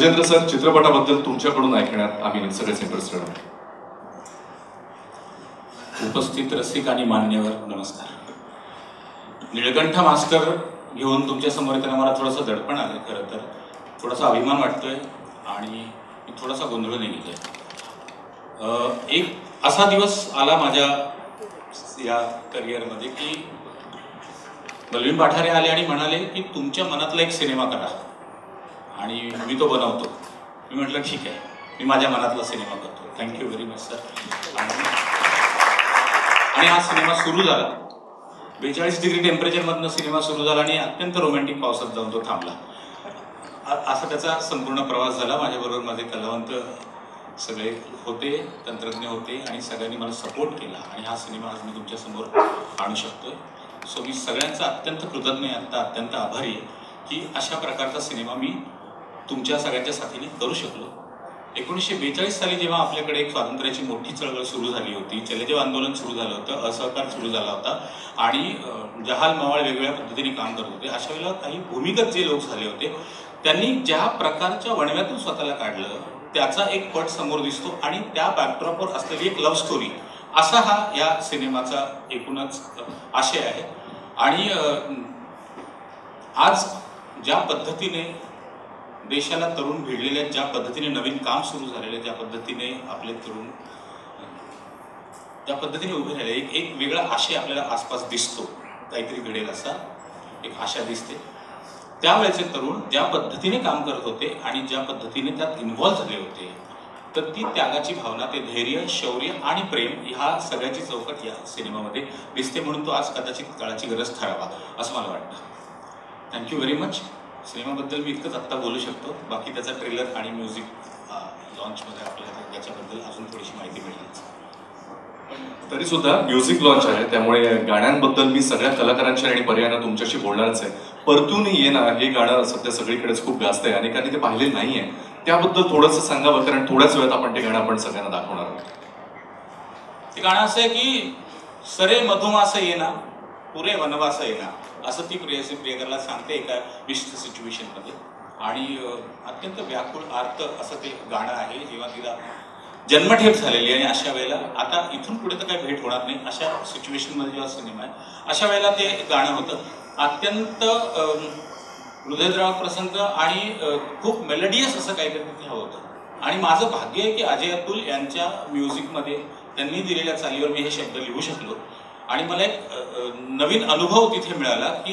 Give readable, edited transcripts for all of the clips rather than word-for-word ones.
Gajendra sir, चित्रपटाबद्दल तुमच्याकडून ऐकण्यात आम्ही सगळेच इंटरेस्टेड आहोत. उपस्थित रसिक आणि मान्यवर नमस्कार. नीलकंठ मास्टर घेऊन तुमच्या समोर येताना मला थोडंसं दडपण आलं. खरं तर थोडासा अभिमान वाटतोय आणि थोडासा गोंधळून गेलाय. एक असा दिवस आला माझ्या या करिअरमध्ये की बलवीन पाठारे आले आणि म्हणाले की तुमच्या मनातला एक सिनेमा करा आणि मी तो बनवतो. मी म्हटलं ठीक आहे, मी माझ्या मनातला सिनेमा करतो. Thank you very much sir. आणि हा सिनेमा सुरू झाला. 42 डिग्री टेम्परेचरमधनं सिनेमा सुरू झाला आणि अत्यंत रोमॅन्टिक पावसात जाऊन तो थांबला. असा त्याचा संपूर्ण प्रवास झाला. माझ्याबरोबर माझे कलावंत सगळे होते, तंत्रज्ञ होते आणि सगळ्यांनी मला सपोर्ट केला आणि हा सिनेमा आज मी तुमच्यासमोर आणू शकतोय. सो मी सगळ्यांचा अत्यंत कृतज्ञ आहे, अत्यंत आभारी आहे की अशा प्रकारचा सिनेमा मी तुमच्या सगळ्यांच्या साथीने करू शकलो. 1942 साली जेव्हा आपल्याकडे एक स्वातंत्र्याची मोठी चळवळ सुरू झाली होती, चलेदेव आंदोलन सुरू झालं होतं, असहकार सुरू झाला होता आणि जहाल मवाळ वेगवेगळ्या पद्धतीने काम करत होते. अशा वेळेला काही भूमिगत जे लोक झाले होते त्यांनी ज्या प्रकारच्या वणव्यातून स्वतःला काढलं त्याचा एक पट समोर दिसतो आणि त्या बॅकड्रॉपवर असलेली एक लव्ह स्टोरी असा हा या सिनेमाचा एकूणच आशय आहे. आणि आज ज्या पद्धतीने देशाला तरुण भिडलेले, ज्या पद्धतीने नवीन काम सुरू झालेले, ज्या पद्धतीने आपले तरुण ज्या पद्धतीने उभे राहिले, एक वेगळा आशय आपल्याला आसपास दिसतो. काहीतरी घडेल असा एक आशा दिसते. त्यावेळेचे तरुण ज्या पद्धतीने काम करत होते आणि ज्या पद्धतीने त्यात इन्व्हॉल्व्ह झाले होते तर ती त्यागाची भावना, ते धैर्य, शौर्य आणि प्रेम ह्या सगळ्याची चौकट या सिनेमामध्ये दिसते. म्हणून तो आज कदाचित काळाची गरज ठरावा असं मला वाटतं. Thank you very much. सिनेमाबद्दल मी इतकंच आत्ता बोलू शकतो. बाकी त्याचा ट्रेलर आणि म्युझिक लॉन्चमध्ये आपल्याला त्याच्याबद्दल अजून थोडीशी माहिती मिळेल. तरीसुद्धा म्युझिक लॉन्च आहे त्यामुळे गाण्यांबद्दल मी सगळ्या कलाकारांशी आणि पर्यायांना तुमच्याशी बोलणारच आहे. परतून येणार हे गाणं सध्या सगळीकडेच खूप जास्त आहे, अनेकांनी ते पाहिले नाही आहे. त्याबद्दल थोडंसं सांगावं कारण थोड्याच वेळात आपण ते गाणं आपण सगळ्यांना दाखवणार आहोत. ते गाणं असं आहे की सरे मधुमास येना पुरे वनवास येना असं ती प्रियकरला सांगते एका विशिष्ट सिच्युएशनमध्ये आणि अत्यंत व्याकुळ आर्त असं ते गाणं आहे. जेव्हा तिला जन्मठेप झालेली आणि अशा वेळेला आता इथून पुढे तर काही भेट होणार नाही अशा सिच्युएशनमध्ये जेव्हा सिनेमा आहे अशा वेळेला ते गाणं होतं. अत्यंत हृदयद्रावक प्रसंग आणि खूप मेलडियस असं काहीतरी तिथे हवं होतं. आणि माझं भाग्य आहे की अजय अतुल यांच्या म्युझिकमध्ये त्यांनी दिलेल्या चालीवर मी हे शब्द लिहू शकलो आणि मला एक नवीन अनुभव तिथे मिळाला की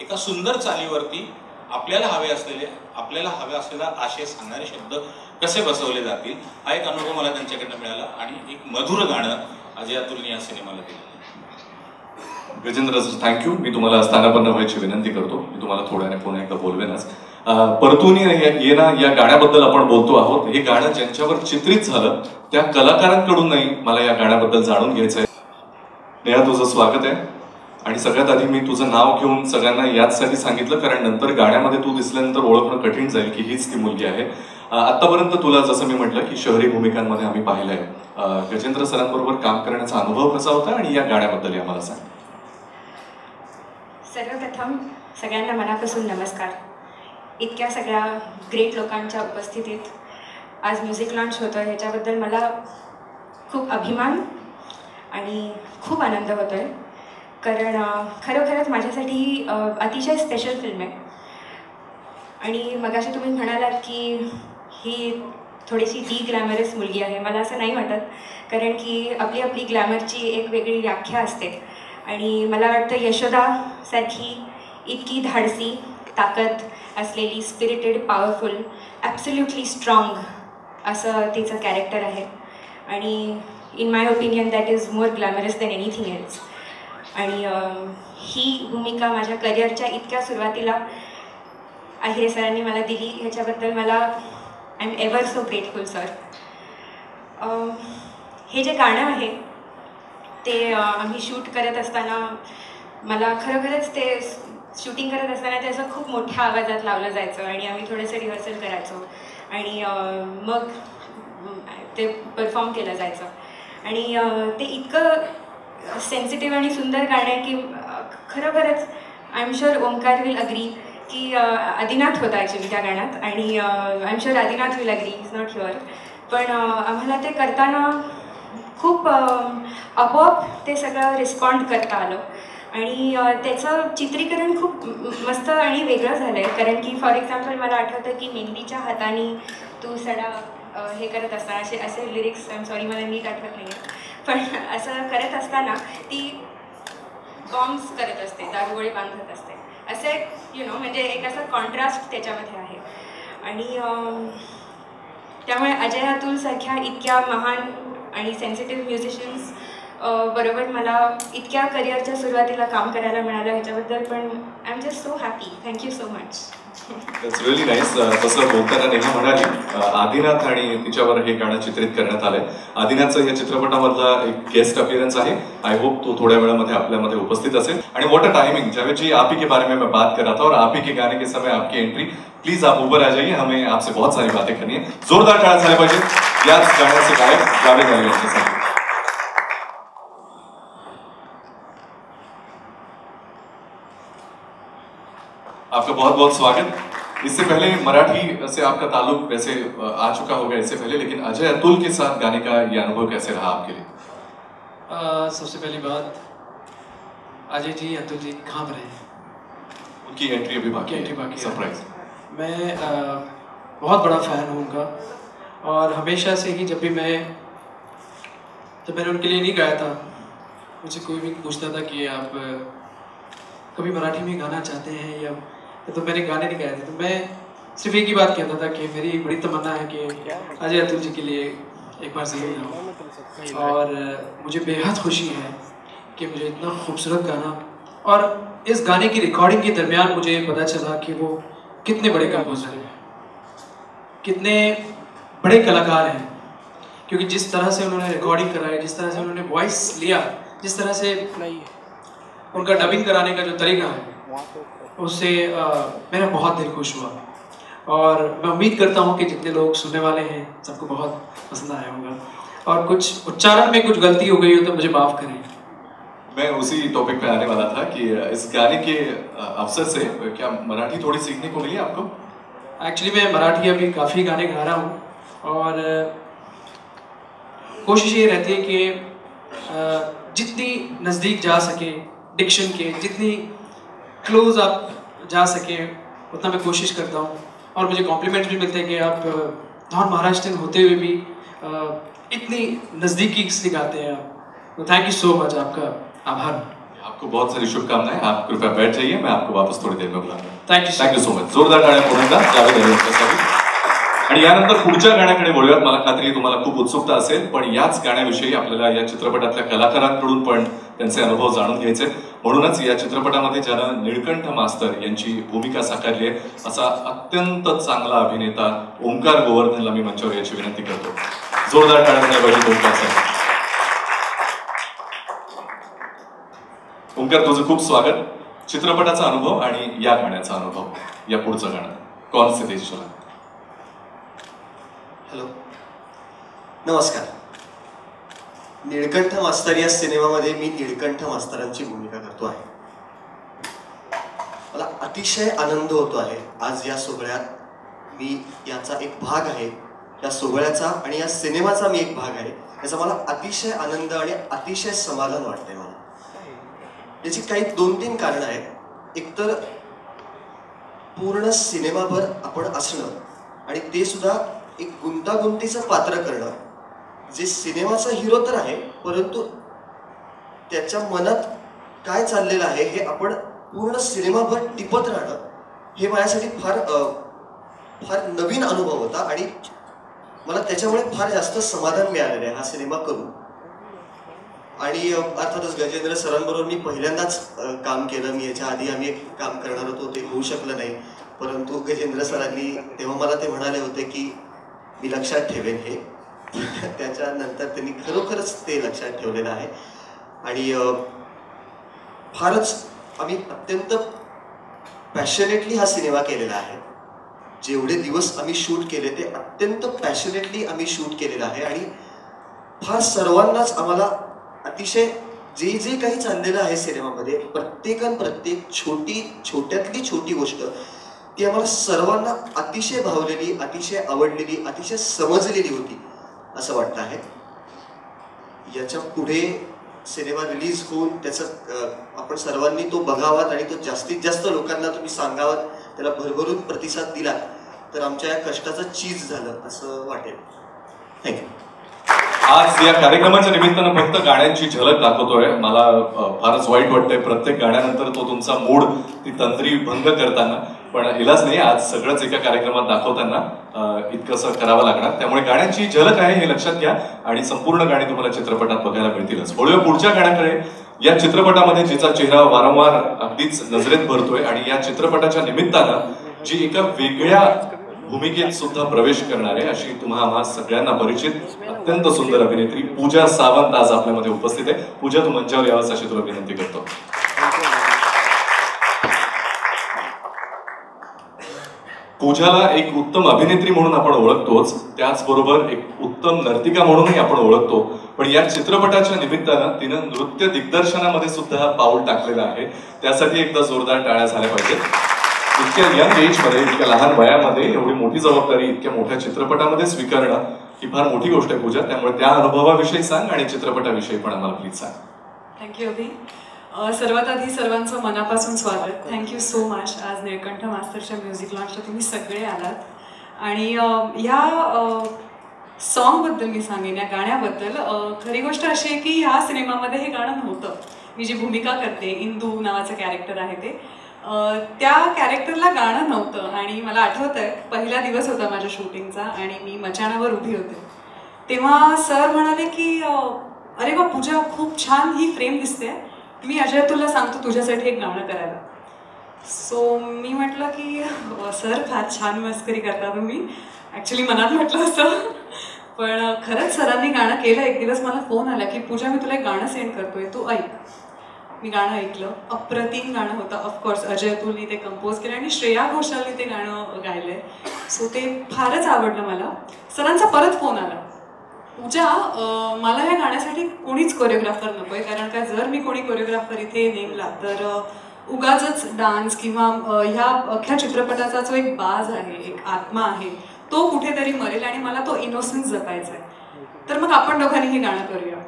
एका सुंदर चालीवरती आपल्याला हवे असलेले, आपल्याला हवे असलेला आशय सांगणारे शब्द कसे बसवले जातील हा एक अनुभव मला त्यांच्याकडनं मिळाला आणि एक मधुर गाणं अजय अतुलने या सिनेमाला दिलं. Gajendra sir thank you. मी तुम्हाला स्थानापन्न व्हायची विनंती करतो. मी तुम्हाला थोड्याने पुन्हा एकदा बोलवेनच. परतून येणा या गाण्याबद्दल आपण बोलतो आहोत. हे गाणं ज्यांच्यावर चित्रित झालं त्या कलाकारांकडून नाही, मला या गाण्याबद्दल जाणून घ्यायचं आहे. नेहा, तुझं स्वागत आहे. आणि सगळ्यात आधी मी तुझं नाव घेऊन सगळ्यांना याचसाठी सांगितलं कारण नंतर गाण्यामध्ये तू दिसल्यानंतर ओळखणं कठीण जाईल की हीच ती मुलगी आहे. आत्तापर्यंत तुला जसं मी म्हटलं की शहरी भूमिकांमध्ये आम्ही पाहिलं आहे. गजेंद्र सरांबरोबर काम करण्याचा अनुभव कसा होता आणि या गाण्याबद्दल आम्हाला सांग. सर्वप्रथम सगळ्यांना मनापासून नमस्कार. इतक्या सगळ्या ग्रेट लोकांच्या उपस्थितीत आज म्युझिक लॉन्च होतो आहे ह्याच्याबद्दल मला खूप अभिमान आणि खूप आनंद होतो आहे कारण खरोखरच माझ्यासाठी ही अतिशय स्पेशल फिल्म आहे. आणि मगाशी तुम्ही म्हणालात की ही थोडीशी ग्लॅमरस मुलगी आहे. मला असं नाही वाटत कारण की आपली ग्लॅमरची एक वेगळी व्याख्या असते आणि मला वाटतं यशोदासारखी इतकी धाडसी, ताकद असलेली, स्पिरिटेड, पॉवरफुल, ॲब्सोल्युटली स्ट्राँग असं तिचं कॅरेक्टर आहे. आणि in my opinion that is more glamorous than anything else. आणि ही भूमिका माझ्या करिअरच्या इतक्या सुरुवातीला आहिरे सरांनी मला दिली ह्याच्याबद्दल मला I am ever so grateful sir. हे जे गाणं आहे ते आम्ही शूट करत असताना मला खरोखरच ते शूटिंग करत असताना ते असं खूप मोठ्या आवाजात लावलं जायचं आणि आम्ही थोडंसं रिहर्सल करायचो आणि मग ते परफॉर्म केलं जायचं. आणि ते इतकं सेन्सिटिव्ह आणि सुंदर गाणं आहे की खरोखरच I am sure Omkar will agree की आदिनाथ होता ॲक्च्युली त्या गाण्यात आणि I am sure Adinath will agree, is not sure. पण आम्हाला ते करताना खूप आपोआप ते सगळं रिस्पॉन्ड करता आलं आणि त्याचं चित्रीकरण खूप मस्त आणि वेगळं झालं आहे. कारण की फॉर एक्झाम्पल मला आठवतं की मेहंदीच्या हाताने तू सडा हे करत असताना असे लिरिक्स, आय एम सॉरी मला नीट आठवत नाही, पण असं करत असताना ती बॉम्ब्स करत असते, दारुगोळे बांधत असते, असं एक यु नो म्हणजे एक असा कॉन्ट्रास्ट त्याच्यामध्ये आहे. आणि त्यामुळे अजय अतुलसारख्या इतक्या महान आणि सेन्सिटिव्ह म्युझिशियन्स बरोबर मला इतक्या करिअरच्या सुरुवातीला काम करायला मिळालं ह्याच्याबद्दल पण I am just so happy. Thank you so much. It's really nice. तसं बोलताना नेहा म्हणाली आदिनाथ आणि तिच्यावर हे गाणं चित्रित करण्यात आलंय. आदिनाथचं या चित्रपटामधला एक गेस्ट अपिअरन्स आहे. आय होप तो थोड्या वेळामध्ये आपल्यामध्ये उपस्थित असेल. आणि what a timing, Javed ji आप ही के बारे में मैं बात कर रहा था और आप ही के गाने के समय आपकी एंट्री. प्लीज आप ऊपर आ जाइए, हमें आपसे बहुत सारी बातें करनी है. जोरदार टाळ्या झाल्या पाहिजे याच गाण्याचे गायक जावेद अली यांच्यासाठी. आपका बहुत बहुत स्वागत. इससे पहले मराठी से आपका ताल्लुक वैसे आ चुका होगा इससे पहले, लेकिन अजय अतुल के साथ गाने का ये अनुभव कैसे रहा आपके लिए? सबसे पहली बात, अजय जी अतुल जी कहाँ पर हैं? उनकी एंट्री अभी बाकी सरप्राइज. मैं बहुत बड़ा फ़ैन हूँ उनका और हमेशा से ही जब मैंने उनके लिए नहीं गाया था, मुझसे कोई भी पूछता था कि आप कभी मराठी में गाना चाहते हैं या, तो मैंने गाने नहीं गाए थे. तो मैं सिर्फ एक ही बात कहता था कि मेरी बड़ी तमन्ना है कि अजय अतुल जी के लिए एक बार ज़रूर गाऊँ. और मुझे बेहद खुशी है कि मुझे इतना खूबसूरत गाना, और इस गाने की रिकॉर्डिंग के दरमियान मुझे पता चला कि वो कितने बड़े कंपोजर हैं, कितने बड़े कलाकार हैं. क्योंकि जिस तरह से उन्होंने रिकॉर्डिंग कराई, जिस तरह से उन्होंने वॉइस लिया, जिस तरह से उनका डबिंग कराने का जो तरीका है, उससे मेरा बहुत दिल खुश हुआ. और मैं उम्मीद करता हूँ कि जितने लोग सुनने वाले हैं सबको बहुत पसंद आया होगा. और कुछ उच्चारण में कुछ गलती हो गई हो तो मुझे माफ़ करें. मैं उसी टॉपिक पे आने वाला था कि इस गाने के अवसर से क्या मराठी थोड़ी सीखने को मिली आपको? एक्चुअली मैं मराठी अभी काफ़ी गाने गा रहा हूँ और कोशिश ये रहती है कि जितनी नज़दीक जा सके डिक्शन के, जितनी क्लोज आप जा सके उतना मैं कोशिश करता हूँ. और मुझे कॉम्प्लीमेंट्स भी मिलते हैं कि आप नॉन महाराष्ट्रियन होते हुए भी इतनी नज़दीकी इसलिए गाते हैं आप. तो थैंक यू सो मच, आपका आभार. आपको बहुत सारी शुभकामनाएं. आप कृपया बैठ जाइए, मैं आपको वापस थोड़ी देर में बुलाऊंगा. Thank you so much. जोरदार गाड्या पुन्हा. आणि यानंतर पुढच्या गाण्याकडे वळूयात. मला खात्री आहे तुम्हाला खूप उत्सुकता असेल, पण याच गाण्याविषयी आपल्याला या चित्रपटातल्या कलाकारांकडून पण त्यांचे अनुभव जाणून घ्यायचे. म्हणूनच या चित्रपटामध्ये ज्यानं निळकंठ मास्तर यांची भूमिका साकारली आहे असा अत्यंत चांगला अभिनेता ओंकार गोवर्धनला मी मंचावर याची विनंती करतो. जोरदार टाळ्या पाहिजे ओंकारसाठी. ओंकार, तुझं खूप स्वागत. चित्रपटाचा अनुभव आणि या गाण्याचा अनुभव. या पुढचं गाणं कौन से देश चला. हॅलो, नमस्कार. निळकंठ मास्तर या सिनेमामध्ये मी निळकंठ मास्तरांची भूमिका करतो आहे. मला अतिशय आनंद होतो आहे आज या सोहळ्यात मी याचा एक भाग आहे. या सोहळ्याचा आणि या सिनेमाचा मी एक भाग आहे याचा मला अतिशय आनंद आणि अतिशय समाधान वाटते. मला याची काही 2-3 कारणं आहेत. एकतर पूर्ण सिनेमाभर आपण असणं आणि ते सुद्धा एक गुंतागुंतीचं पात्र करणं, जे सिनेमाचा हिरो तर आहे परंतु त्याच्या मनात काय चाललेलं आहे हे आपण पूर्ण सिनेमाभर टिपत राहणं, हे माझ्यासाठी फार नवीन अनुभव होता आणि मला त्याच्यामुळे फार जास्त समाधान मिळालेलं आहे हा सिनेमा करून. आणि अर्थातच गजेंद्र सरांबरोबर मी पहिल्यांदाच काम केलं. मी याच्या आधी आम्ही एक काम करणार होतो, ते होऊ शकलं नाही, परंतु गजेंद्र सरांनी तेव्हा मला ते म्हणाले होते की मी लक्षात ठेवेन हे. त्याच्यानंतर त्यांनी खरोखरच ते लक्षात ठेवलेलं आहे आणि फारच आम्ही अत्यंत पॅशनेटली हा सिनेमा केलेला आहे. जेवढे दिवस आम्ही शूट केले ते अत्यंत पॅशनेटली आम्ही शूट केलेलं आहे आणि फार सर्वांनाच आम्हाला अतिशय जे जे काही चाललेलं आहे सिनेमामध्ये प्रत्येक छोट्यातली छोटी गोष्ट ती आम्हाला सर्वांना अतिशय भावलेली, अतिशय आवडलेली, अतिशय समजलेली होती असं वाटतं आहे. याच्या पुढे सिनेमा रिलीज होऊन त्याचं आपण सर्वांनी तो बघावात आणि तो जास्तीत जास्त लोकांना तुम्ही सांगावात, त्याला भरभरून प्रतिसाद दिला तर आमच्या या कष्टाचं चीज झालं असं वाटेल. थँक्यू. आज या कार्यक्रमाच्या निमित्तानं फक्त गाण्यांची झलक दाखवतोय. मला फारच वाईट वाटतंय प्रत्येक गाण्यानंतर तो तुमचा मूड, ती तंद्री भंग करताना, पण इलाज नाही, आज सगळंच एका कार्यक्रमात दाखवताना इतकंसं करावं लागणार. त्यामुळे गाण्यांची झलक आहे हे लक्षात घ्या आणि संपूर्ण गाणी तुम्हाला चित्रपटात बघायला मिळतीलच. वळूया पुढच्या गाण्याकडे. या चित्रपटामध्ये जिचा चेहरा वारंवार अगदीच नजरेत भरतोय आणि या चित्रपटाच्या निमित्तानं जी एका वेगळ्या भूमिकेत सुद्धा प्रवेश करणारे अशी तुम्हा सगळ्यांना परिचित अत्यंत सुंदर अभिनेत्री पूजा सावंत आज आपल्यामध्ये उपस्थित आहे. पूजा, तू मंचावर यावंस अशी तुला विनंती करतो. पूजाला एक उत्तम अभिनेत्री म्हणून आपण ओळखतोच, त्याचबरोबर एक उत्तम नर्तिका म्हणूनही आपण ओळखतो, पण या चित्रपटाच्या निमित्तानं तिनं नृत्य दिग्दर्शनामध्ये सुद्धा पाऊल टाकलेलं आहे. त्यासाठी एकदा जोरदार टाळ्या झाल्या पाहिजेत. इतक्या यंग एजमध्ये, इतक्या लहान वयामध्ये एवढी मोठी जबाबदारी इतक्या मोठ्या चित्रपटामध्ये स्वीकारणं ही फार मोठी गोष्ट आहे पूजा. त्यामुळे त्या अनुभवाविषयी सांग आणि चित्रपटाविषयी पण आम्हाला प्लीज सांग. थँक्यू अभि. सर्वात आधी सर्वांचं मनापासून स्वागत. Thank you so much. आज निळकंठ मास्टरच्या म्युझिक लॉन्चला तुम्ही सगळे आलात आणि ह्या सॉन्गबद्दल मी सांगेन, या गाण्याबद्दल. खरी गोष्ट अशी आहे की ह्या सिनेमामध्ये हे गाणं नव्हतं. मी जी भूमिका करते, इंदू नावाचं कॅरेक्टर आहे ते, त्या कॅरेक्टरला गाणं नव्हतं. आणि मला आठवत आहे पहिला दिवस होता माझ्या शूटिंगचा आणि मी मचाणावर उभी होते तेव्हा सर म्हणाले की अरे वा पूजा, खूप छान ही फ्रेम दिसते, मी अजय तुला सांगतो तुझ्यासाठी एक गाणं करायला. सो मी म्हटलं की सर फार छान मस्करी करता तुम्ही, ॲक्च्युली मनात म्हटलं असं, पण खरंच सरांनी गाणं केलं. एक दिवस मला फोन आला की पूजा मी तुला एक गाणं सेंड करतोय, तू ऐक. मी गाणं ऐकलं, अप्रतिम गाणं होतं. ऑफकोर्स अजय अतुलनी ते कंपोज केलं आणि श्रेया घोषालने ते गाणं गायलं आहे. सो ते फारच आवडलं मला. सरांचा परत फोन आला, पूजा मला ह्या गाण्यासाठी कोणीच कोरिओग्राफर नको आहे, कारण का जर मी कोणी कोरिओग्राफर इथे नेमला तर उगाचच डान्स किंवा ह्या अख्ख्या चित्रपटाचा जो एक बाज आहे, एक आत्मा आहे, तो कुठेतरी मरेल आणि मला तो इनोसन्स जपायचा आहे. तर मग आपण दोघांनी हे गाणं करूया.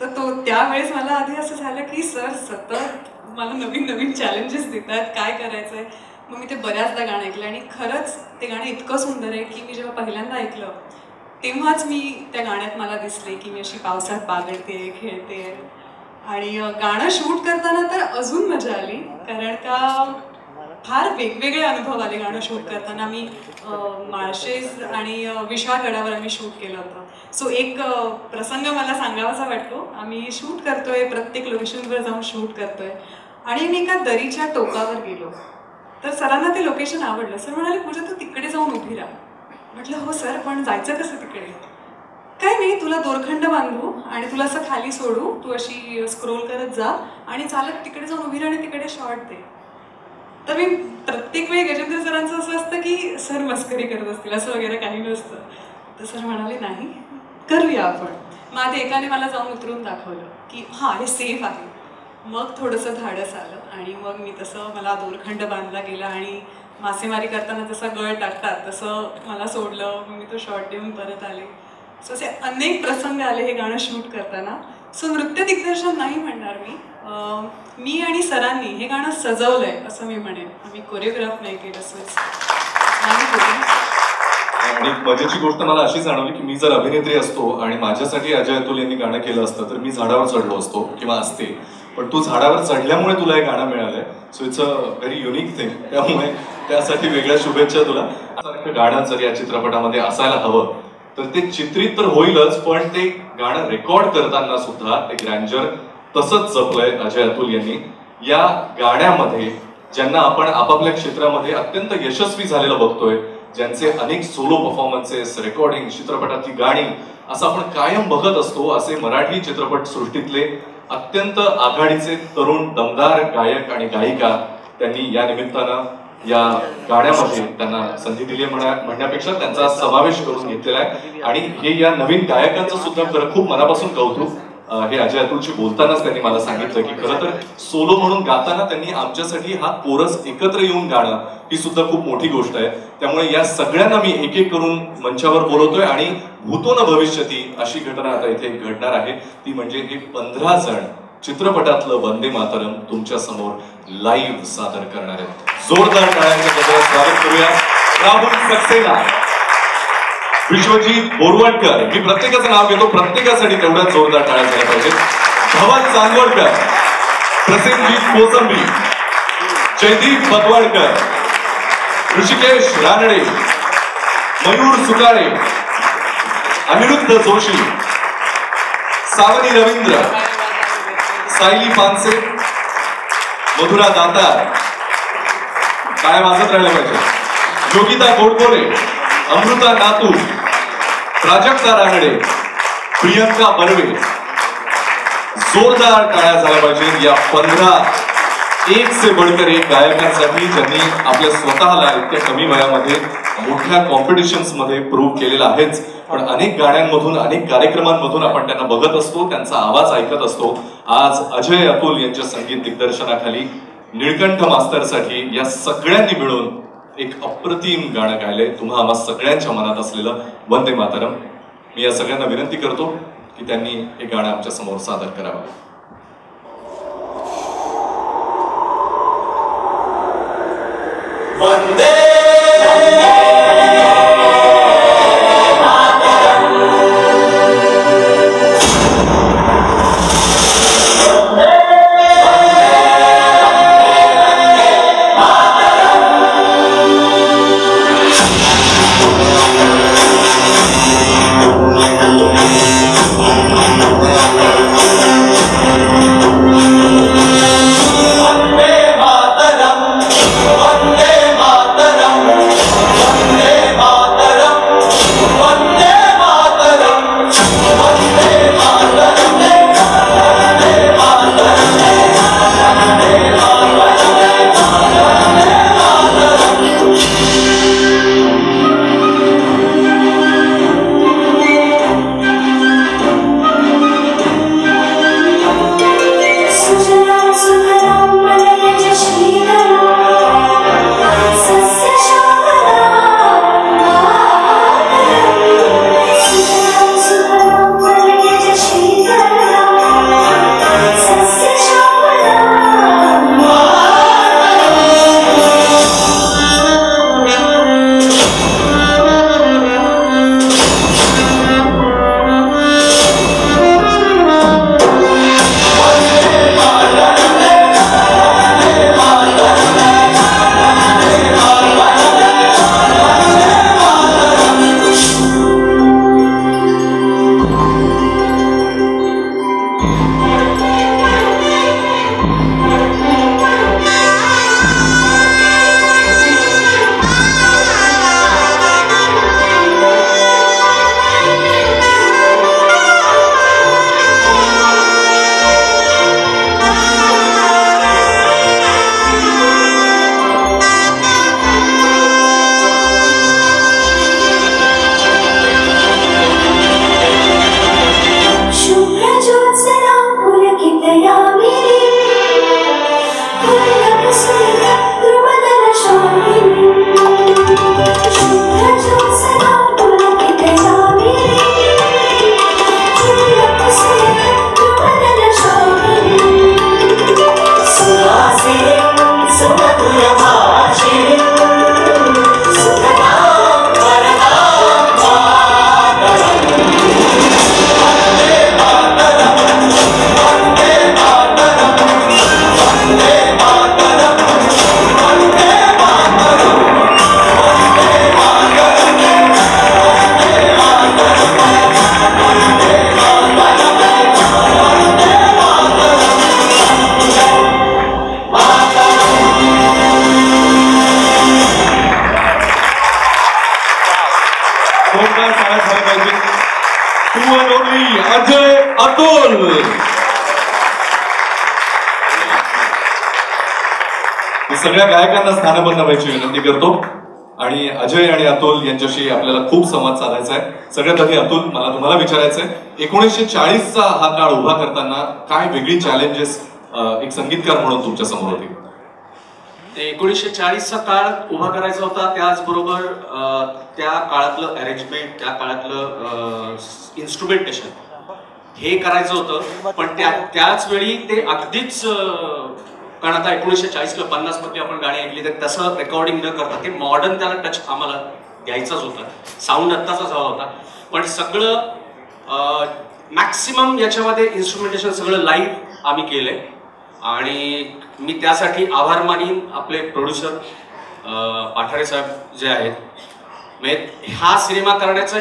तर तो त्यावेळेस मला आधी असं झालं की सर सतत मला नवीन नवीन चॅलेंजेस देत आहेत, काय करायचं आहे. मग मी ते बऱ्याचदा गाणं ऐकलं आणि खरंच ते गाणं इतकं सुंदर आहे की मी जेव्हा पहिल्यांदा ऐकलं तेव्हाच मी त्या गाण्यात मला दिसले की मी अशी पावसात बागडते, खेळते. आणि गाणं शूट करताना तर अजून मजा आली, कारण का फार वेगवेगळे अनुभव आले. गाणं शूट करताना आम्ही माळशेज आणि विशाळगडावर आम्ही शूट केलं होतं. सो एक प्रसंग मला सांगावासा वाटतो. आम्ही शूट करतोय, प्रत्येक लोकेशनवर जाऊन शूट करतोय आणि मी एका दरीच्या टोकावर गेलो. तर सरांना ते लोकेशन आवडलं. सर म्हणाले पूजा तू तिकडे जाऊन उभी राहा. म्हटलं हो सर, पण जायचं कसं तिकडे? काय नाही, तुला दोरखंड बांधू आणि तुला असं खाली सोडू, तू अशी स्क्रोल करत जा आणि चालत तिकडे जाऊन उभी राहा आणि तिकडे शॉट दे. तर मी प्रत्येक वेळी गजेंद्र सरांचं असं असतं की सर मस्करी करत असतील असं वगैरे काही नसतं. तर सर म्हणाले नाही, करूया आपण. मग आधी एकाने मला जाऊन उतरून दाखवलं की हां हे सेफ आहे. मग थोडंसं धाडस आलं आणि मग मी तसं मला दोरखंड बांधला गेला आणि मासेमारी करताना जसा गळ टाकतात तसं मला सोडलं. मग मी तो शॉट देऊन परत आले. सो असे अनेक प्रसंग आले हे गाणं शूट करताना. सो नृत्य दिग्दर्शन नाही म्हणणार मी, मी आणि सरांनी हे गाणं सजवलं आहे असं मी म्हणेन. आम्ही कोरिओग्राफ नाही केलं. आणि मजेची गोष्ट मला अशी जाणवली की मी जर अभिनेत्री असतो आणि माझ्यासाठी अजय अतुल यांनी गाणं केलं असतं तर मी झाडावर चढलो असतो किंवा असते, पण तू झाडावर चढल्यामुळे तुला हे गाणं मिळालं आहे. So it's a very unique thing. त्यामुळे त्यासाठी वेगळ्या शुभेच्छा तुला. सारखं गाणं जर या चित्रपटामध्ये असायला हवं तर ते चित्रित तर होईलच, पण ते गाणं रेकॉर्ड करताना सुद्धा ते ग्रँजर तसंच जपलंय अजय अतुल यांनी. या गाण्यामध्ये ज्यांना आपण आपापल्या क्षेत्रामध्ये अत्यंत यशस्वी झालेलं बघतोय, ज्यांचे अनेक सोलो परफॉर्मन्सेस, रेकॉर्डिंग, चित्रपटातली गाणी असं आपण कायम बघत असतो, असे मराठी चित्रपट सृष्टीतले अत्यंत आघाडीचे तरुण दमदार गायक आणि गायिका त्यांनी या निमित्तानं या गाण्यामध्ये त्यांना संधी दिली म्हणण्यापेक्षा त्यांचा समावेश करून घेतलेला आहे. आणि हे या नवीन गायकांचं सुद्धा खरं खूप मनापासून कौतुक हे अजय-अतुलशी बोलतानाच त्यांनी मला सांगितलं की खरं तर सोलो म्हणून गाताना त्यांनी आमच्यासाठी हा कोरस एकत्र येऊन गाणं ही सुद्धा खूप मोठी गोष्ट आहे. त्यामुळे या सगळ्यांना मी एक एक करून मंचावर बोलवतोय आणि भूतो न भविष्यती अशी घटना आता इथे घडणार आहे ती म्हणजे हे 15 जण चित्रपटातलं वंदे मातरम तुमच्या समोर लाईव्ह सादर करणार आहेत. जोरदार टाळ्यांच्या गजरात स्वागत करूया राहुल सक्सेना, विश्वजीत बोरवणकर. मी प्रत्येकाचं नाव घेतो, प्रत्येकासाठी तेवढ्याच जोरदार टाळ्या झाल्या पाहिजेत. भवन चांदवडकर, प्रसेनजीत कोसंबी, जयदीप बदवाडकर, ऋषिकेश रानडे, मयूर सुकारे, अनिरुद्ध जोशी, सावनी रवींद्र, सायली पानसे, मधुरा दातार, काय वाजत राहिलं पाहिजे, योगिता गोडबोरे, अमृता नातू, प्राजक्ता रानडे, प्रियंका बर्वे. जोरदार टाळ्या झाल्या पाहिजेत या 15 एक से बढ़कर एक गायकांसाठी ज्यांनी आपल्या स्वतःला इतक्या कमी वयामध्ये मोठ्या कॉम्पिटिशन्स मध्ये प्रूव्ह केलेला आहेच, पण अनेक गाण्यांमधून अनेक कार्यक्रमांमधून आपण त्यांना बघत असतो, त्यांचा आवाज ऐकत असतो. आज अजय अतुल यांच्या संगीत दिग्दर्शनाखाली निळकंठ मास्तरसाठी या सगळ्यांनी मिळून एक अप्रतिम गाणं गायलंय, तुम्हा आम्हा सगळ्यांच्या मनात असलेलं वंदे मातरम. मी या सगळ्यांना विनंती करतो की त्यांनी हे गाणं आमच्या समोर सादर करावं. सगळ्या गायकांना स्थानबद्ध व्हायची विनंती करतो. आणि अजय आणि अतुल यांच्याशी आपल्याला खूप संवाद साधायचा आहे. सगळ्यात आधी अतुल, मला तुम्हाला विचारायचं आहे 1940 चा हा काळ उभा करताना काय वेगळी चॅलेंजेस एक संगीतकार म्हणून तुमच्या समोर होती? ते 1940 चा काळ उभा करायचा होता. त्याचबरोबर त्या काळातलं अरेंजमेंट, त्या काळातलं इन्स्ट्रुमेंटेशन हे करायचं होतं. पण त्याच वेळी ते अगदीच, कारण आता 1940 किंवा 50 मध्ये आपण गाणी ऐकली तर तसं रेकॉर्डिंग न करता ते मॉडर्न त्याला टच आम्हाला द्यायचाच होता. साऊंड आत्ताचाच हवा होता, पण सगळं मॅक्सिमम याच्यामध्ये इन्स्ट्रुमेंटेशन सगळं लाईव्ह आम्ही केलंय. आणि मी त्यासाठी आभार मानीन आपले प्रोड्युसर पाठारे साहेब जे आहेत. म्हणजे हा सिनेमा करण्याचं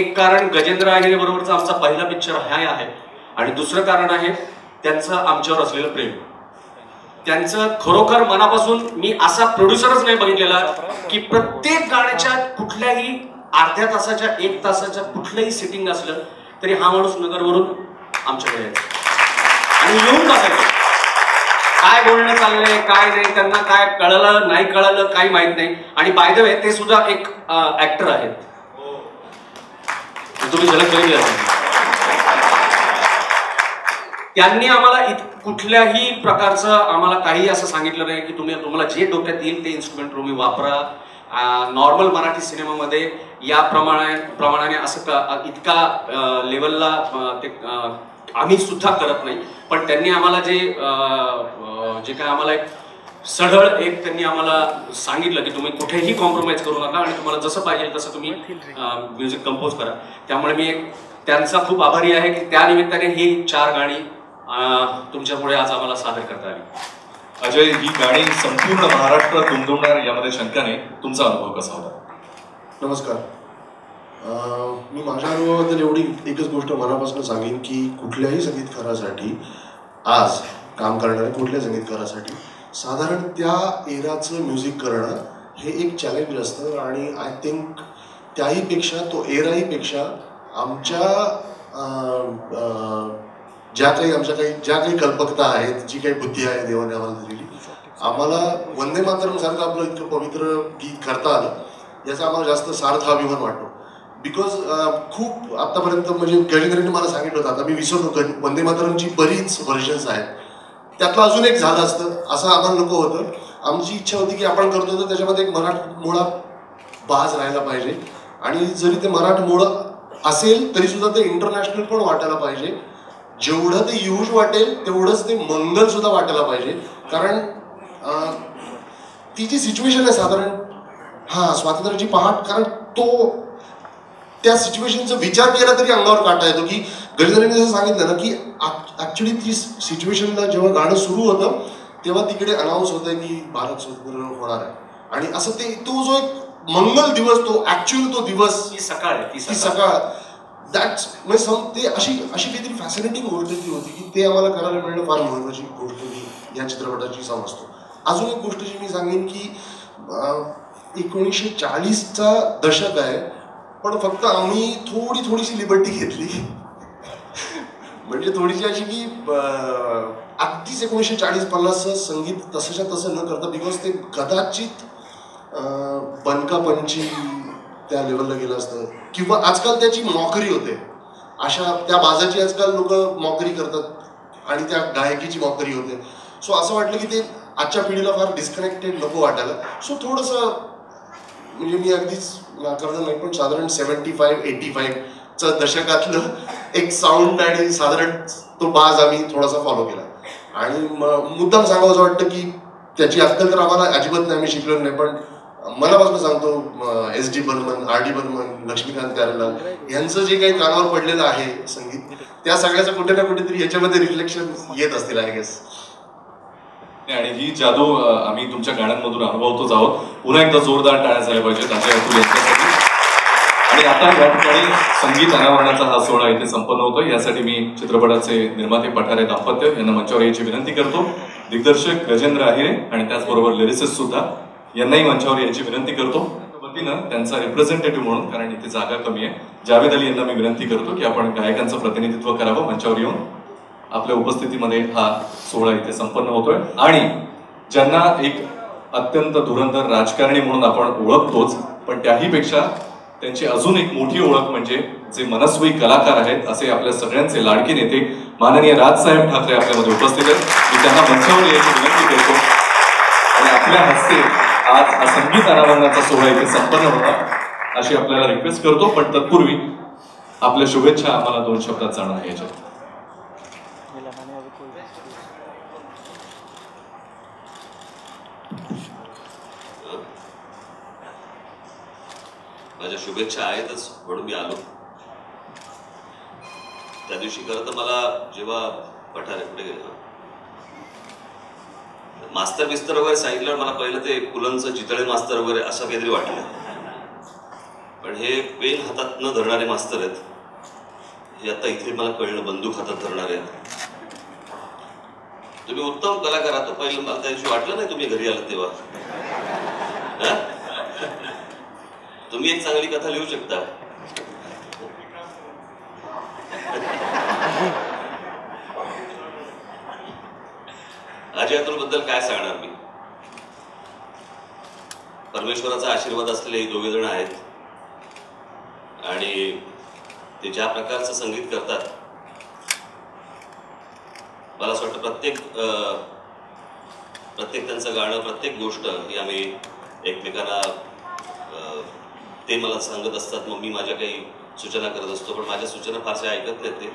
एक कारण गजेंद्र आहिरे बरोबरचा आमचा पहिला पिक्चर हा आहे, आणि दुसरं कारण आहे त्यांचं आमच्यावर असलेलं प्रेम. त्यांचं खरोखर मनापासून, मी असा प्रोड्युसरच नाही बघितलेला की प्रत्येक गाण्याच्या कुठल्याही अर्ध्या तासाच्या, एक तासाच्या कुठलंही सिटिंग असलं तरी हा माणूस नगरवरून आमच्याकडे यायचा आणि येऊन बसायचा. काय बोलणं चाललंय काय नाही, त्यांना काय कळलं नाही कळलं काही माहित नाही. आणि बाय द वे ते सुद्धा एक ऍक्टर आहेत, तुम्ही झलक बघितली असेल. त्यांनी आम्हाला कुठल्याही प्रकारचं आम्हाला काही असं सांगितलं नाही की तुम्ही, तुम्हाला जे डोक्यात येईल ते इन्स्ट्रुमेंट तुम्ही वापरा. नॉर्मल मराठी सिनेमामध्ये या प्रमाणाने असं इतका लेवलला ते आम्ही सुद्धा करत नाही. पण त्यांनी आम्हाला जे काय आम्हाला एक सढळ एक त्यांनी आम्हाला सांगितलं की तुम्ही कुठेही कॉम्प्रोमाइज करू नका आणि तुम्हाला जसं पाहिजे तसं तुम्ही म्युझिक कंपोज करा. त्यामुळे मी एक त्यांचा खूप आभारी आहे की त्या निमित्ताने ही 4 गाणी तुमच्यामुळे आज आम्हाला सादर करता आली. अजय, ही गाणी संपूर्ण महाराष्ट्रात दुमदुमणार यामध्ये शंका नाही, तुमचा अनुभव कसा होता? नमस्कार. मी माझ्या अनुभवाबद्दल एवढी एकच गोष्ट मनापासून सांगेन की कुठल्याही संगीतकारासाठी, आज काम करणाऱ्या कुठल्या संगीतकारासाठी साधारण त्या एराचं म्युझिक करणं हे एक चॅलेंज असतं. आणि आय थिंक त्याहीपेक्षा, तो एराहीपेक्षा आमच्या ज्या काही कल्पकता आहेत, जी काही बुद्धी आहे देवाने आम्हाला दिलेली, आम्हाला वंदे मातरम सारखं आपलं इतकं पवित्र गीत करता आलं याचा आम्हाला जास्त सार्थ अभिमान वाटतो. बिकॉज खूप आत्तापर्यंत, म्हणजे गजेंद्रने मला सांगितलं होतं, आता मी विसरलो, वंदे मातरमची बरीच व्हर्जन्स आहेत, त्यातलं अजून एक झालं असतं असं आम्हाला नको होतं. आमची इच्छा होती की आपण करतो तर त्याच्यामध्ये एक मराठमोळा बाज राहायला पाहिजे, आणि जरी ते मराठमोळं असेल तरीसुद्धा ते इंटरनॅशनल पण वाटायला पाहिजे. जेवढं ते युज वाटेल तेवढंच ते मंगलसुद्धा वाटायला पाहिजे. कारण ती जी सिच्युएशन आहे साधारण, हां, स्वातंत्र्याची पहाट, कारण तो त्या सिच्युएशनचा विचार केला तरी अंगावर काटा येतो. की गजेंद्रने जसं सांगितलं ना की ॲक्च्युली ती सिच्युएशनला जेव्हा गाणं सुरू होतं तेव्हा तिकडे अनाऊन्स होतं की भारत स्वतंत्र होणार आहे. आणि असं ते, तो जो एक मंगल दिवस, तो ॲक्च्युअल तो दिवस, ती सकाळ दॅट्स म्हणजे ते अशी काहीतरी फॅसिनेटिंग गोष्ट ती होती की ते आम्हाला करायला मिळणं फार महत्त्वाची गोष्ट मी या चित्रपटाची समजतो. अजून एक गोष्ट जी मी सांगेन की 1940चा दशक आहे, पण फक्त आम्ही थोडीशी लिबर्टी घेतली. म्हणजे थोडीशी अशी की अगदीच 1940-50चं संगीत तसंच्या तसं न करता, बिकॉज ते कदाचित बनकापंची त्या लेवलला गेलं असतं, किंवा आजकाल त्याची मॉकरी होते. अशा त्या बाजाची आजकाल लोक मॉकरी करतात आणि त्या गायकीची मॉकरी होते. सो असं वाटलं की ते आजच्या पिढीला फार डिस्कनेक्टेड नको वाटायला. सो थोडंसं, म्हणजे मी अगदीच नाकारलं नाही, पण साधारण 75-85चं दशकातलं एक साऊंड आणि साधारण तो बाज आम्ही थोडासा फॉलो केला. आणि मुद्दाम सांगावं असं वाटतं की त्याची अक्कल तर आम्हाला अजिबात नाही, आम्ही शिकलो नाही. पण मनापासून सांगतो, SD बर्मन, RD बर्मन, लक्ष्मीकांत प्यारेलाल यांचं जे काही कानावर पडलेलं आहे संगीत, त्या सगळ्याचं कुठे ना कुठेतरी याच्यामध्ये रिफ्लेक्शन येत असतील आय गेस. आणि ही जादू आम्ही तुमच्या गाण्यांमधून अनुभवतोच आहोत. पुन्हा एकदा जोरदार टाळ्या झाल्या पाहिजेत अजय अतुल यांच्यासाठी. आणि आता या ठिकाणी संगीत अनावरणाचा हा सोहळा इथे संपन्न होतो. यासाठी मी चित्रपटाचे निर्माते पठारे दाम्पत्य यांना मंचावर यायची विनंती करतो. दिग्दर्शक गजेंद्र आहिरे आणि त्याचबरोबर लिरिसिस्ट सुद्धा यांनाही मंचावर यायची विनंती करतो. वतीनं त्यांचा रिप्रेझेंटेटिव्ह म्हणून, कारण इथे जागा कमी आहे, जावेद अली यांना मी विनंती करतो की आपण गायकांचं प्रतिनिधित्व करावं. मंचावर येऊन आपल्या उपस्थितीमध्ये हा सोहळा इथे संपन्न होतोय. आणि ज्यांना एक अत्यंत धुरंधर राजकारणी म्हणून आपण ओळखतोच, पण त्याहीपेक्षा त्यांची अजून एक मोठी ओळख म्हणजे जे मनस्वी कलाकार आहेत असे आपल्या सगळ्यांचे लाडके नेते माननीय राजसाहेब ठाकरे आपल्यामध्ये उपस्थित आहेत. मी त्यांना मंचावर येण्याची विनंती करतो आणि आपल्या हस्ते आज हा संगीत अनावरणाचा सोहळा इथे संपन्न होता अशी आपल्याला रिक्वेस्ट करतो. पण तत्पूर्वी आपल्या शुभेच्छा आम्हाला दोन शब्दात जाणं आहे याच्यात. माझ्या शुभेच्छा आहेतच म्हणून मी आलो. त्या दिवशी खरं तर मला जेव्हा पठारे कुठे गेलो मास्तर मिस्तर वगैरे सांगितलं, मला पहिलं ते पुलंचं चितळे मास्तर वगैरे असं काहीतरी वाटलं, पण हे पेन हातात न धरणारे मास्तर आहेत हे आता इथे मला कळलं, बंदूक हातात धरणारे आहेत. तुम्ही उत्तम कलाकार आहात पहिलं मला त्या दिवशी वाटलं नाही तुम्ही घरी आलात तेव्हा. तुम्ही एक चांगली कथा लिहू शकता. अजय अतुल बद्दल काय सांगणार मी. परमेश्वराचा आशीर्वाद असलेले दोघे जण आहेत आणि ते ज्या प्रकारचं संगीत करतात मला असं वाटतं प्रत्येक त्यांचं गाणं, प्रत्येक गोष्ट ही आम्ही एकमेकांना ते मला सांगत असतात, मग मी माझ्या काही सूचना करत असतो, पण माझ्या सूचना फारसे ऐकत नाही ते.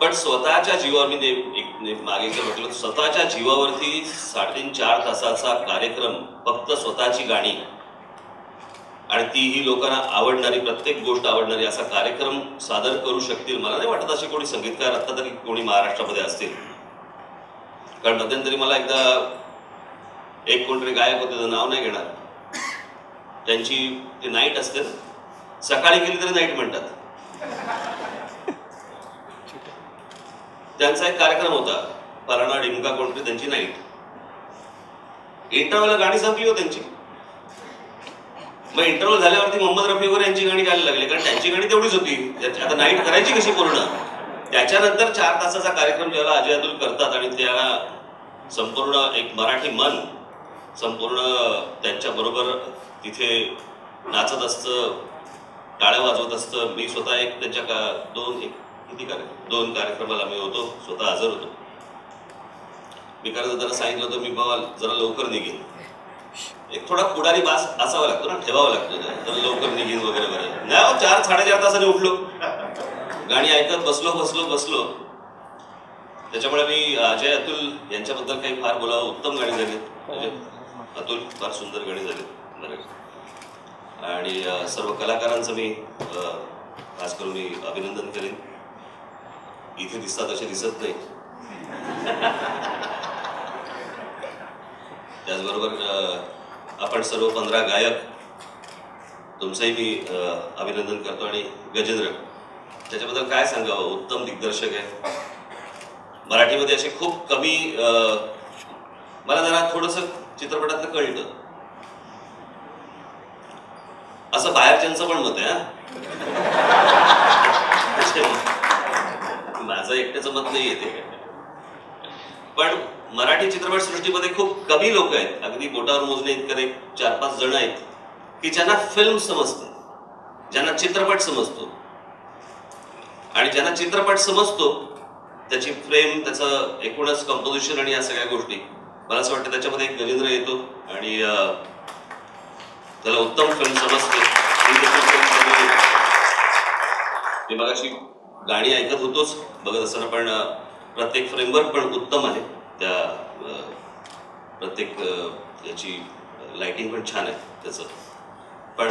पण स्वतःच्या जीवावर मी मागे म्हटलं, स्वतःच्या जीवावरती 4.5 तासाचा कार्यक्रम फक्त स्वतःची गाणी आणि तीही लोकांना आवडणारी, प्रत्येक गोष्ट आवडणारी असा कार्यक्रम सादर करू शकतील मला नाही वाटत असे कोणी संगीतकार आत्ता तरी कोणी महाराष्ट्रामध्ये असतील. कारण मध्यंतरी मला एकदा एक कोणतरी गायक होते, त्याचं नाव नाही घेणार, त्यांची ते नाईट असते, सकाळी गेली तरी नाईट म्हणतात. त्यांचा एक कार्यक्रम होता पराणा डिमका कोणतरी त्यांची नाईट. इंटरव्ह्यूला गाणी संपली हो त्यांची, मग इंटरव्ह्यू झाल्यावरती मोहम्मद रफी वगैरे यांची गाणी गायला लागली, कारण त्यांची गाणी तेवढीच होती, आता नाईट करायची कशी पूर्ण. त्याच्यानंतर 4 तासाचा कार्यक्रम ज्याला अजय अतुल करतात आणि त्याला संपूर्ण एक मराठी मन संपूर्ण त्यांच्याबरोबर तिथे नाचत असतं, टाळ्या वाजवत असतं. मी स्वतः एक त्यांच्या दोन कार्यक्रमाला मी होतो, स्वतः हजर होतो. मी कारण जरा सांगितलं होतं मी बाबा जरा लवकर निघेन, एक थोडा पुढारी बास असावा लागतो ना, ठेवावा लागतो जरा लवकर निघेन वगैरे वगैरे. नाही 4 साडेचार तासाने उठलो, गाणी ऐकत बसलो. त्याच्यामुळे मी अजय अतुल यांच्याबद्दल काही फार बोलावं. उत्तम गाणी झाली, अतुल फार सुंदर गाणी झाली आणि सर्व कलाकारांचं मी खास करून मी अभिनंदन करेन. इथे दिसतात असे दिसत नाही. त्याचबरोबर आपण सर्व 15 गायक तुमचंही मी अभिनंदन करतो. आणि गजेंद्र त्याच्याबद्दल काय सांगावं, उत्तम दिग्दर्शक आहे. मराठीमध्ये असे खूप कमी, मला जरा थोडंसं चित्रपटातलं कळतं असं बाहेरच्यांचं पण मत आहे, माझं एकट्याचं मत नाही येते. पण मराठी चित्रपट सृष्टीमध्ये खूप कमी लोक आहेत, अगदी बोटावर मोजणे इतके 4-5 जण आहेत की ज्यांना फिल्म समजते, ज्यांना चित्रपट समजतो. आणि ज्यांना चित्रपट समजतो त्याची फ्रेम, त्याचं एकूणच कंपोजिशन आणि या सगळ्या गोष्टी मला असं वाटतं त्याच्यामध्ये एक गजेंद्र येतो आणि त्याला उत्तम फिल्म समजते. मी मगाशी गाणी ऐकत होतोच बघत असताना, पण प्रत्येक फ्रेमवर्क पण उत्तम आहे, त्या प्रत्येक याची लायटिंग पण छान आहे त्याचं. पण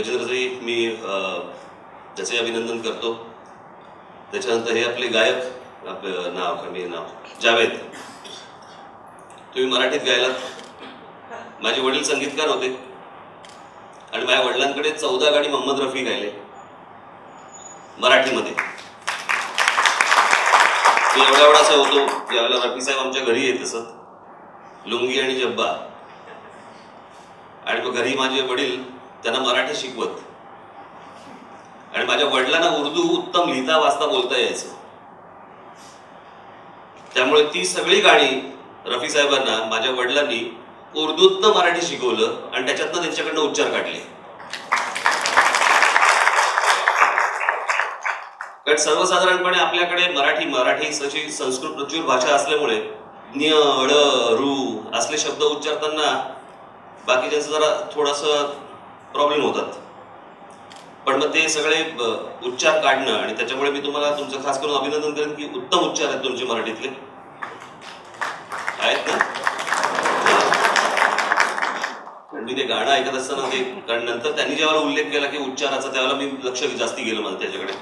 गजेंद्रजी मी त्याचे अभिनंदन करतो. त्याच्यानंतर हे आपले गायक, आपलं नाव कमी नाव जावेद, तुम्ही मराठीत गायलात. माझे वडील संगीतकार होते आणि माझ्या वडिलांकडे 14 गाणी मोहम्मद रफी गायले मराठीमध्ये. मी एवढासा होतो ज्यावेळेला रफी साहेब आमच्या घरी येत असत, लुंगी आणि जब्बा, आणि मग घरी माझे वडील त्यांना मराठी शिकवत. आणि माझ्या वडिलांना उर्दू उत्तम लिहिता वाचता बोलता यायचं, त्यामुळे ती सगळी गाणी रफी साहेबांना माझ्या वडिलांनी उर्दूतनं मराठी शिकवलं आणि त्याच्यातनं त्यांच्याकडनं उच्चार काढले. कारण सर्वसाधारणपणे आपल्याकडे मराठी संस्कृत प्रचूर भाषा असल्यामुळे ञ ळ रू असले शब्द उच्चारताना बाकीच्यांचं जरा थोडासा प्रॉब्लेम होतात. पण मग ते सगळे उच्चार काढणं आणि त्याच्यामुळे मी तुम्हाला तुमचं खास करून अभिनंदन करेन की उत्तम उच्चार आहेत तुमचे मराठीतले आहेत ना. मी ते गाणं ऐकत असताना ते कारण नंतर त्यांनी जेव्हा उल्लेख केला की उच्चाराचा त्यावेळेला मी लक्ष जास्ती गेलं मला त्याच्याकडे,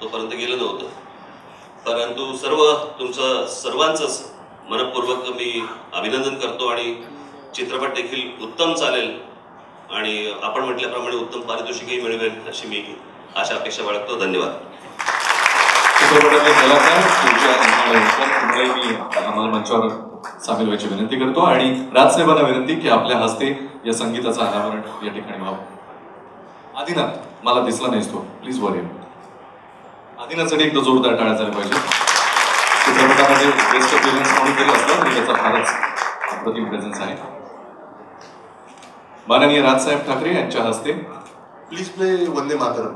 तोपर्यंत गेलं नव्हतं. परंतु तुमचं सर्वांचंच मनपूर्वक मी अभिनंदन करतो आणि चित्रपट देखील उत्तम चालेल आणि आपण म्हटल्याप्रमाणे उत्तम पारितोषिकही मिळवेल अशी मी आशा अपेक्षा बाळगतो. धन्यवाद. चित्रपटाचे कलाकार तुमच्या मी आम्हाला मंचावर सामील व्हायची विनंती करतो आणि राजसाहेबांना विनंती की आपल्या हस्ते या संगीताचं अनावरण या ठिकाणी व्हावं. आदिनाथ मला दिसला नाहीस तो, प्लीज वर ये. आदिनाथसाठी एकदा जोरदार टाळ्या झाल्या पाहिजे. चित्रपटामध्ये बेस्ट प्रेझेन्स म्हणून तरी असलं तरी त्याचा फारच अप्रतिम प्रेझेन्स आहे. माननीय राजसाहेब ठाकरे यांच्या हस्ते प्लीज प्ले वंदे मातरम.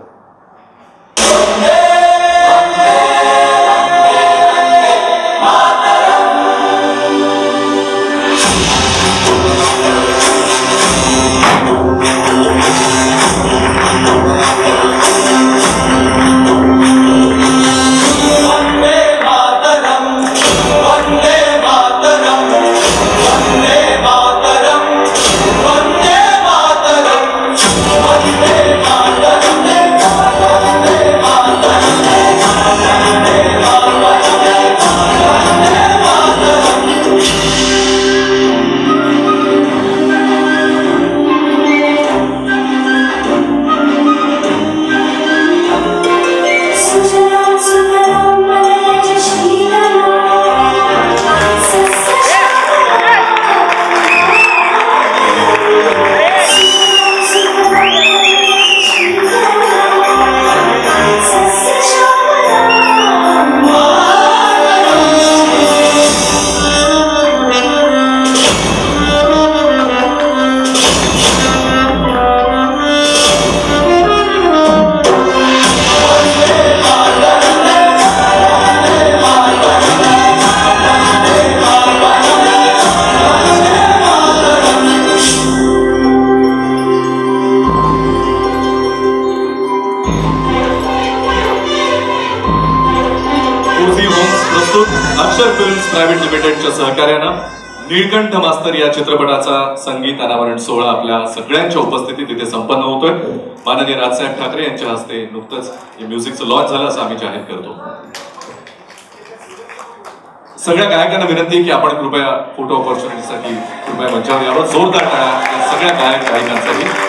नीलकंठ मास्तर या चित्रपटाचा संगीत अनावरण सोहळा आपल्या सगळ्यांच्या उपस्थितीत तिथे संपन्न होतोय. माननीय राजसाहेब ठाकरे यांच्या हस्ते नुकतंच हे म्युझिकचं लॉन्च झालं असं आम्ही जाहीर करतो. सगळ्या गायकांना विनंती की आपण कृपया फोटो ऑपॉर्च्युनिटीसाठी कृपया मंचावर यावं. जोरदार टाळ्या या सगळ्या गायकांसाठी.